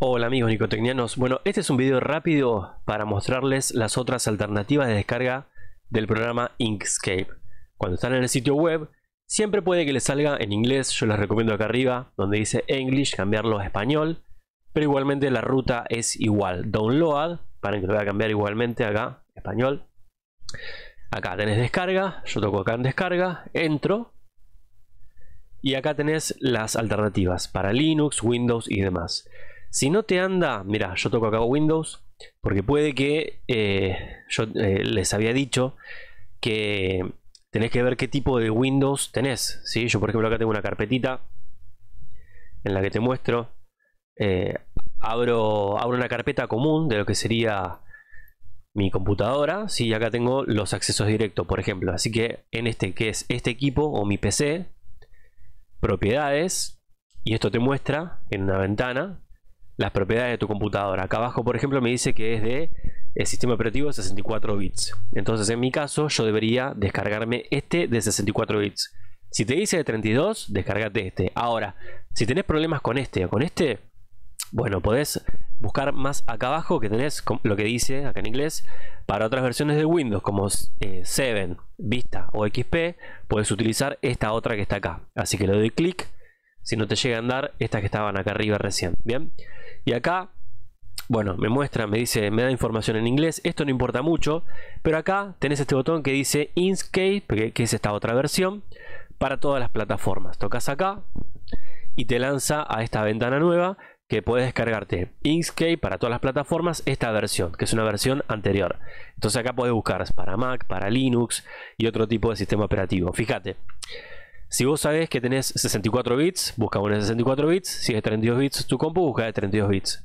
Hola amigos nicotecnianos, bueno, este es un video rápido para mostrarles las otras alternativas de descarga del programa Inkscape. Cuando están en el sitio web, siempre puede que les salga en inglés, yo les recomiendo acá arriba, donde dice English, cambiarlo a español, pero igualmente la ruta es igual. Download, para que lo voy a cambiar igualmente acá, español. Acá tenés descarga, yo toco acá en descarga, entro. Y acá tenés las alternativas para Linux, Windows y demás. Si no te anda, mira, yo toco acá Windows, porque puede que yo les había dicho que tenés que ver qué tipo de Windows tenés, ¿sí? Yo por ejemplo acá tengo una carpetita en la que te muestro, abro una carpeta común de lo que sería mi computadora, ¿sí? Y acá tengo los accesos directos, por ejemplo, así que en este que es este equipo o mi PC, propiedades, y esto te muestra en una ventana las propiedades de tu computadora. Acá abajo por ejemplo me dice que es de el sistema operativo de 64 bits. Entonces en mi caso yo debería descargarme este de 64 bits. Si te dice de 32, descargate este. Ahora, si tenés problemas con este o con este, bueno, podés buscar más acá abajo que tenés lo que dice acá en inglés. Para otras versiones de Windows como 7, Vista o XP, puedes utilizar esta otra que está acá. Así que le doy clic. Si no te llegan a dar estas que estaban acá arriba recién, bien. Y acá, bueno, me muestra, me dice, me da información en inglés. Esto no importa mucho, pero acá tenés este botón que dice Inkscape, que es esta otra versión para todas las plataformas. Tocas acá y te lanza a esta ventana nueva que puedes descargarte Inkscape para todas las plataformas, esta versión, que es una versión anterior. Entonces acá podés buscar para Mac, para Linux y otro tipo de sistema operativo. Fíjate. Si vos sabés que tenés 64 bits, busca una de 64 bits. Si es 32 bits tu compu, busca de 32 bits.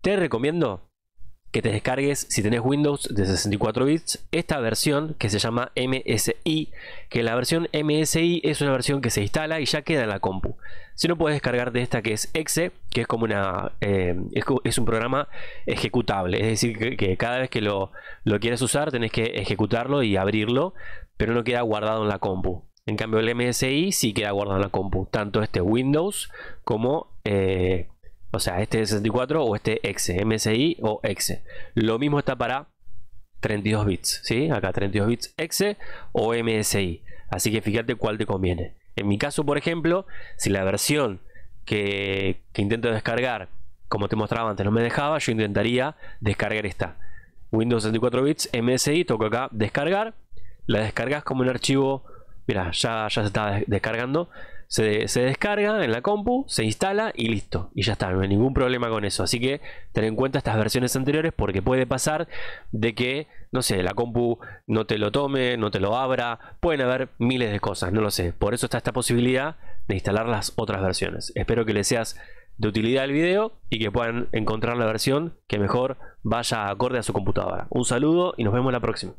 Te recomiendo que te descargues, si tenés Windows de 64 bits, esta versión que se llama MSI, que la versión MSI es una versión que se instala y ya queda en la compu. Si no, puedes descargarte esta que es exe, que es como una es un programa ejecutable, es decir que cada vez que lo quieras usar tenés que ejecutarlo y abrirlo, pero no queda guardado en la compu. En cambio el MSI sí queda guardado en la compu, tanto este Windows como o sea, este de 64 o este exe, MSI o exe. Lo mismo está para 32 bits, ¿sí? Acá 32 bits exe o MSI. Así que fíjate cuál te conviene. En mi caso, por ejemplo, si la versión que intento descargar, como te mostraba antes, no me dejaba, yo intentaría descargar esta. Windows 64 bits, MSI, toco acá descargar. La descargas como un archivo. Mira, ya se está descargando, se descarga en la compu, se instala y listo, y ya está, no hay ningún problema con eso. Así que ten en cuenta estas versiones anteriores, porque puede pasar de que, no sé, la compu no te lo tome, no te lo abra, pueden haber miles de cosas, no lo sé. Por eso está esta posibilidad de instalar las otras versiones. Espero que les seas de utilidad el video y que puedan encontrar la versión que mejor vaya acorde a su computadora. Un saludo y nos vemos la próxima.